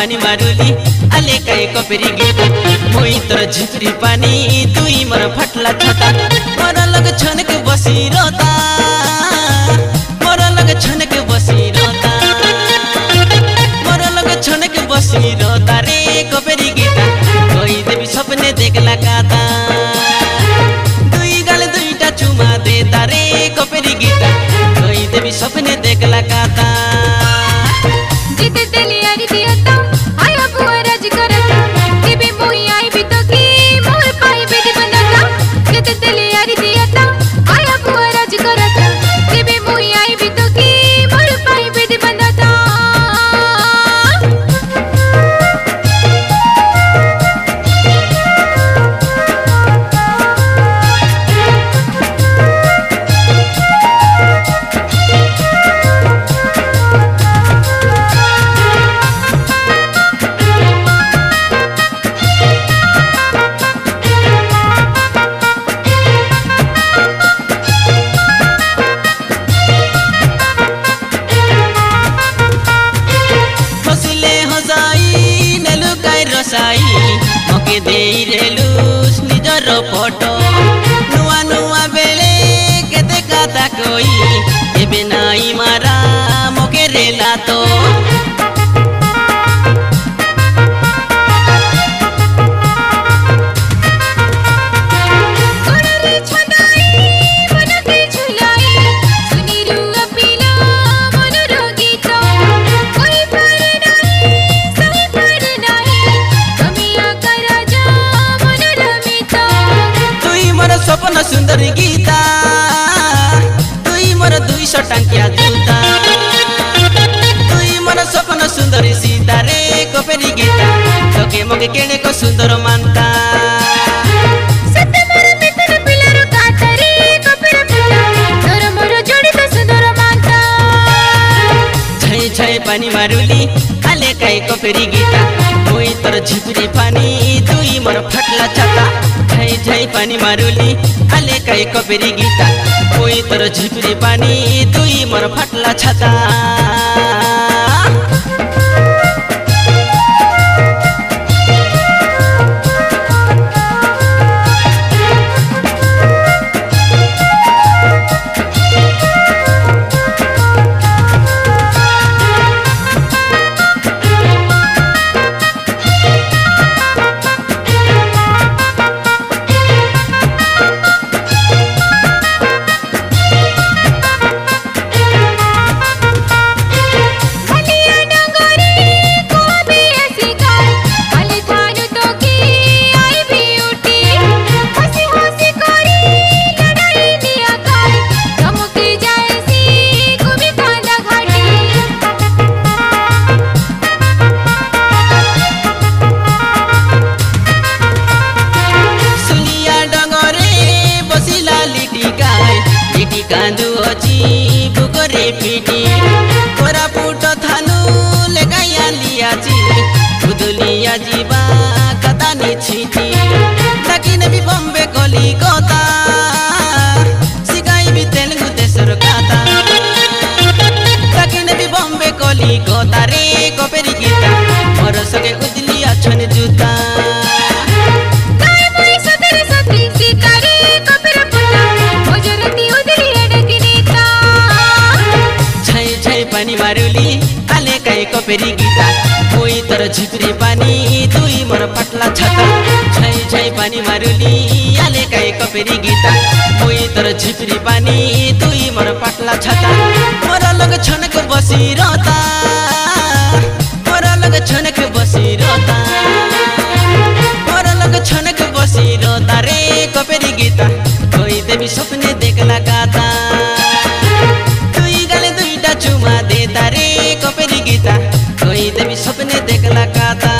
पानी मारुली अले काय कपरी गीत मुई तर झिक्री पानी तुई मर फटला छता मरा लग छनक बसी रोता मरा लग छनक बसी रोता मरा लग छनक बसी रोता रे कपरी गीता कोई देवी सपने देखला काता दुई गाल दुईटा चुमा देता रे कपरी गीता कोई देवी सपने देखला काता मके देई रेलुस निजर फोटो नुआ नुआ बेले केते कथा कोई एबे नाई मारा मके रेला तो सपना सुंदर गीता तुई मोर 200 टंकिया जूता तुई मोर सपना सुंदर सीता रे कोपेरी गीता तोके मगे केने को सुंदर मानता झै झै पानी मारुली अले काय कोपेरी गीता मुई तर झिपरी पानी तुई मोर फटला छाता झै झै पानी मारुली अले काय कपेरी गीता कोई तर झिपरी पानी तुई मोर फटला छाता कांदू अची बुकरे पीटी कोरा पुटो थानू लगाया लिया जी बुदलिया जीवा कदा ने छीटी तकिन भी बम्बे गोली गोता सिकाई भी तेलुगु देशर गाता तकिन भी बम्बे गोली गोता रे कोपेरी गीता मोर सके उजलिया छन जूता पानी मारुली अले काय कपेरी गीता कोई तर झिपरी पानी तुई मोर फटला छाता झै झै पानी मारुली अले काय कपेरी गीता कोई तर झिपरी पानी तुई मोर फटला छाता मोर लग छनक बसी रहता मोर लग छनक बसी रहता मोर लग छनक बसी रहता रे कपेरी गीता कोई देवी सपने देखला गाता चुमा देता रे कपेरी गीता कोई देवी सपने देखला काता।